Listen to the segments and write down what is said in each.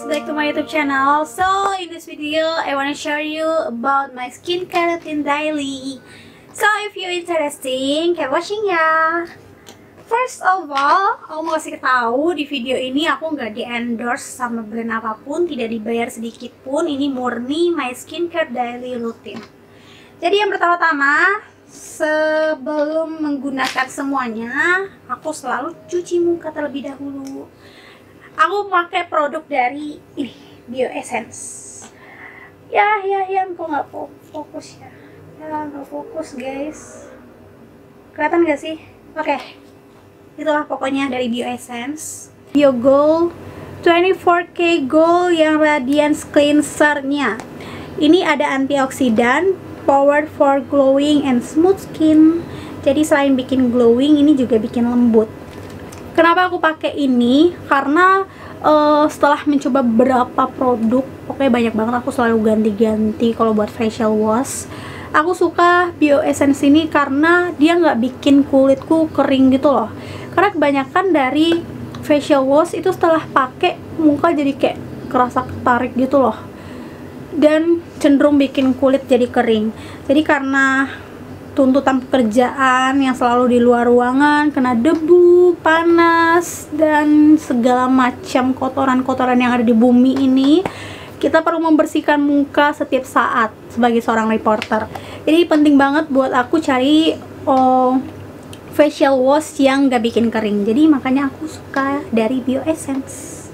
guys, back to my YouTube channel. So in this video I want to show you about my skincare routine daily. So if you're interesting, keep watching ya. First of all, aku mau kasih tahu di video ini aku nggak di endorse sama brand apapun, tidak dibayar sedikit pun. Ini murni my skincare daily routine. Jadi yang pertama-tama, sebelum menggunakan semuanya, aku selalu cuci muka terlebih dahulu. Aku pakai produk dari ini, Bio Essence. Ya, kok nggak fokus ya? Ya, nggak fokus guys. Kelihatan nggak sih? Oke, itulah pokoknya dari Bio Essence. Bio Gold 24K Gold yang Radiance Cleanser-nya. Ini ada antioksidan, power for glowing and smooth skin. Jadi selain bikin glowing, ini juga bikin lembut. Kenapa aku pakai ini? Karena setelah mencoba berapa produk, pokoknya banyak banget, aku selalu ganti-ganti kalau buat facial wash. Aku suka Bio Essence ini karena dia nggak bikin kulitku kering gitu loh. Karena kebanyakan dari facial wash itu setelah pakai muka jadi kayak kerasa ketarik gitu loh, dan cenderung bikin kulit jadi kering. Jadi karena tuntutan pekerjaan yang selalu di luar ruangan, kena debu, panas, dan segala macam kotoran-kotoran yang ada di bumi ini, kita perlu membersihkan muka setiap saat sebagai seorang reporter. Jadi penting banget buat aku cari facial wash yang gak bikin kering. Jadi makanya aku suka dari Bio Essence.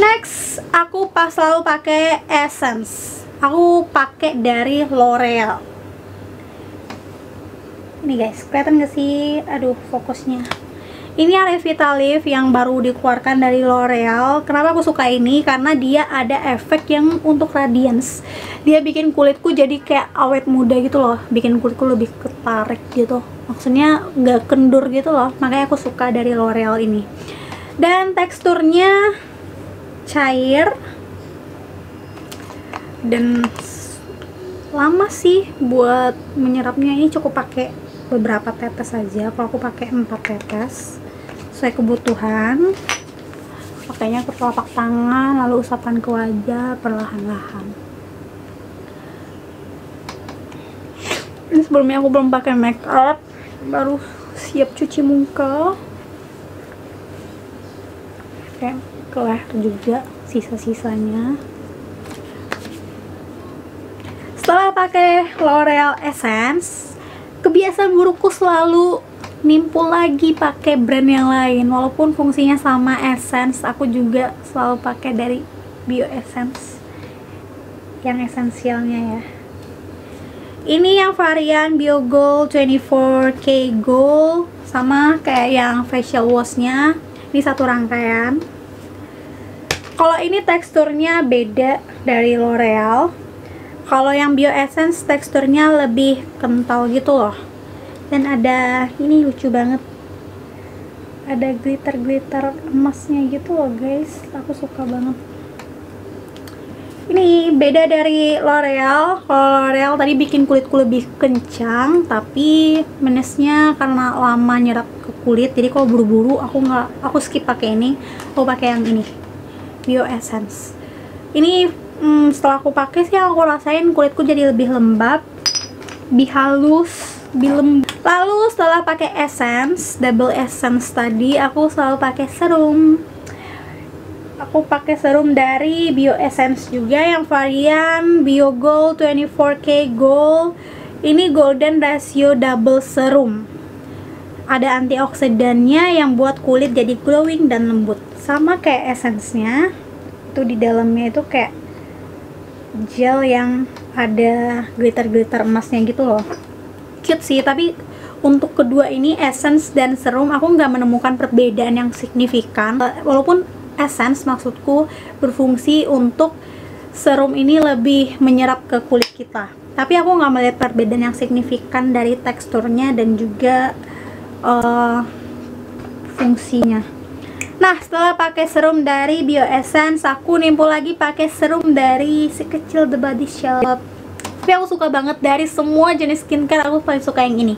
Next, aku selalu pakai Essence. Aku pakai dari L'Oreal. Ini guys, kelihatan gak sih? Aduh, fokusnya. Ini Revitalift yang baru dikeluarkan dari L'Oreal. Kenapa aku suka ini? Karena dia ada efek yang untuk radiance. Dia bikin kulitku jadi kayak awet muda gitu loh. Bikin kulitku lebih ketarik gitu. Maksudnya gak kendur gitu loh. Makanya aku suka dari L'Oreal ini. Dan teksturnya cair. Dan lama sih buat menyerapnya. Ini cukup pakai beberapa tetes aja. Kalau aku pakai 4 tetes sesuai kebutuhan. Pakainya ke telapak tangan, lalu usapkan ke wajah perlahan-lahan. Ini sebelumnya aku belum pakai make up, baru siap cuci muka. Oke, ke leher juga sisa-sisanya. Setelah pakai L'Oreal Essence, kebiasaan burukku selalu nimpul lagi pakai brand yang lain. Walaupun fungsinya sama Essence, aku juga selalu pakai dari Bio Essence yang esensialnya ya. Ini yang varian Bio Gold 24K Gold, sama kayak yang facial washnya. Ini satu rangkaian. Kalau ini teksturnya beda dari L'Oreal. Kalau yang Bio Essence teksturnya lebih kental gitu loh. Dan ada, ini lucu banget, ada glitter-glitter emasnya gitu loh guys. Aku suka banget. Ini beda dari L'Oreal. Kalau L'Oreal tadi bikin kulitku lebih kencang, tapi manisnya karena lama nyerap ke kulit. Jadi kalau buru-buru aku skip pakai ini. Aku pakai yang ini, Bio Essence. Ini setelah aku pakai sih aku rasain kulitku jadi lebih lembab, lebih halus, lebih lembut. Lalu setelah pakai Essence, double Essence tadi, aku selalu pakai serum. Aku pakai serum dari Bio Essence juga yang varian Bio Gold 24K Gold. Ini golden ratio double serum. Ada antioksidannya yang buat kulit jadi glowing dan lembut. Sama kayak Essence-nya. Tuh di dalamnya itu kayak gel yang ada glitter-glitter emasnya gitu loh. Cute sih, tapi untuk kedua ini, Essence dan serum, aku nggak menemukan perbedaan yang signifikan. Walaupun Essence maksudku berfungsi untuk serum ini lebih menyerap ke kulit kita, tapi aku nggak melihat perbedaan yang signifikan dari teksturnya dan juga fungsinya. Nah, setelah pakai serum dari Bio Essence, aku nimpul lagi pakai serum dari si kecil The Body Shop. Tapi aku suka banget dari semua jenis skincare, aku paling suka yang ini.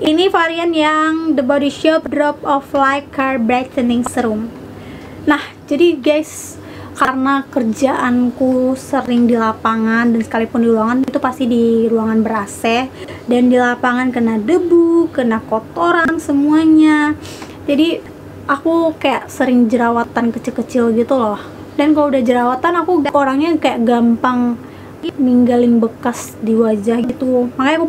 Ini varian yang The Body Shop Drop of Light Care Brightening Serum. Nah, jadi guys, karena kerjaanku sering di lapangan, dan sekalipun di ruangan itu pasti di ruangan ber-AC, dan di lapangan kena debu, kena kotoran semuanya, jadi aku kayak sering jerawatan kecil-kecil gitu loh. Dan kalau udah jerawatan aku orangnya kayak gampang ninggalin bekas di wajah gitu, makanya aku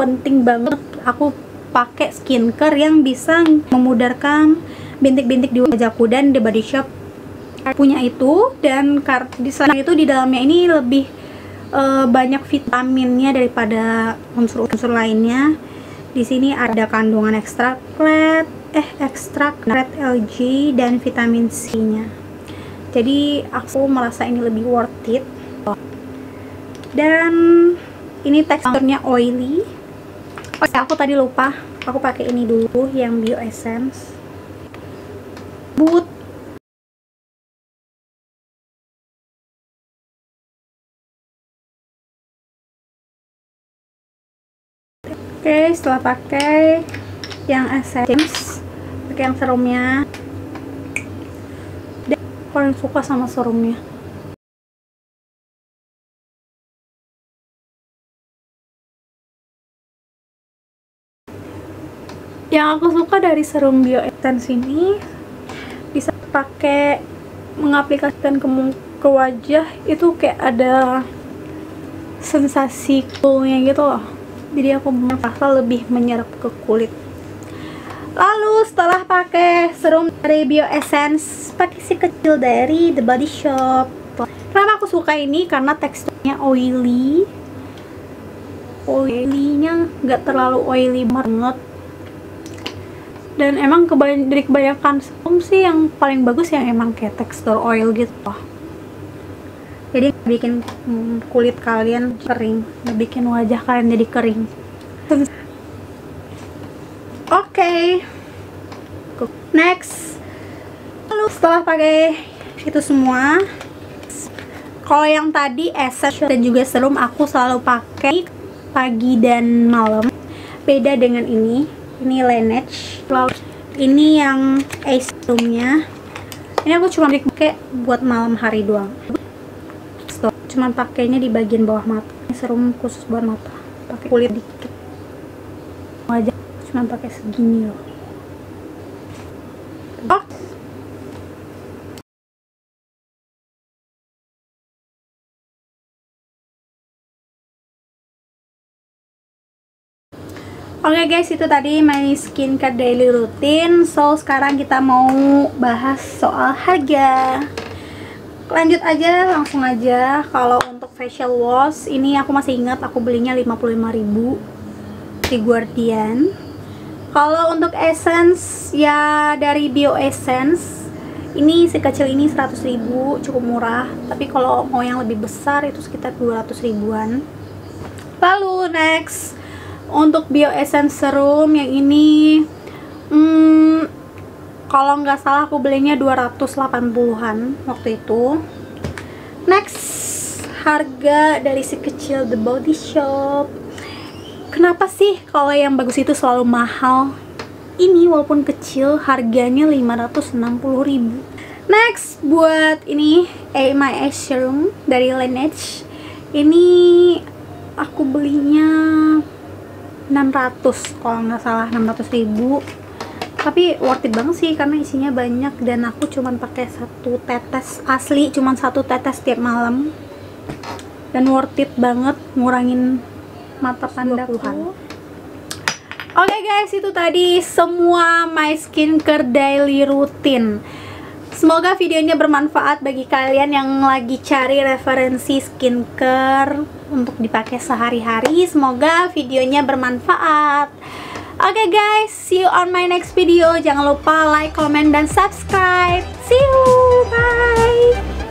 penting banget aku pakai skincare yang bisa memudarkan bintik-bintik di wajahku, dan The Body Shop punya itu. Dan selain itu di dalamnya ini lebih banyak vitaminnya daripada unsur-unsur lainnya. Di sini ada kandungan ekstrak red LG dan vitamin C-nya. Jadi aku merasa ini lebih worth it. Dan ini teksturnya oily. Oh ya, aku tadi lupa, aku pakai ini dulu yang Bio Essence. But oke, setelah pakai yang essence, pakai yang serumnya. Dan kalian suka sama serumnya. Yang aku suka dari serum Bio Essence ini, bisa pakai mengaplikasikan ke wajah, itu kayak ada sensasi coolnya gitu loh. Jadi aku merasa lebih menyerap ke kulit. Lalu setelah pakai serum dari Bio Essence, pakai si kecil dari The Body Shop. Kenapa aku suka ini? Karena teksturnya oily. Oily-nya nggak terlalu oily banget. Dan emang dari kebanyakan serum sih yang paling bagus yang emang kayak tekstur oil gitu loh. Jadi bikin kulit kalian kering, bikin wajah kalian jadi kering. Oke. Next. Lalu setelah pakai itu semua, kalau yang tadi essence dan juga serum aku selalu pakai pagi dan malam. Beda dengan ini Laneige. Lalu ini yang Eye Serumnya. Ini aku cuma pakai buat malam hari doang. Cuman pakainya di bagian bawah mata. Ini serum khusus buat mata. Pakai kulit dikit. Wajah cuman pakai segini loh. Oh. Oke guys, itu tadi my skincare daily routine. So, sekarang kita mau bahas soal harga. Lanjut aja, langsung aja. Kalau untuk facial wash ini aku masih ingat aku belinya 55.000 di Guardian. Kalau untuk essence ya dari Bio Essence ini si kecil ini 100.000, cukup murah. Tapi kalau mau yang lebih besar itu sekitar 200.000-an. Lalu next untuk Bio Essence serum yang ini kalau nggak salah aku belinya 280-an waktu itu. Next, harga dari si kecil The Body Shop. Kenapa sih kalau yang bagus itu selalu mahal? Ini walaupun kecil harganya 560.000. Next, buat ini MyEye Serum dari Laneige. Ini aku belinya 600 kalau nggak salah, 600.000. Tapi worth it banget sih karena isinya banyak, dan aku cuman pakai satu tetes asli, cuman satu tetes tiap malam, dan worth it banget ngurangin mata pandaku. Oke guys, itu tadi semua my skincare daily routine. Semoga videonya bermanfaat bagi kalian yang lagi cari referensi skincare untuk dipakai sehari-hari. Semoga videonya bermanfaat. Oke guys, see you on my next video. Jangan lupa like, comment, dan subscribe. See you, bye!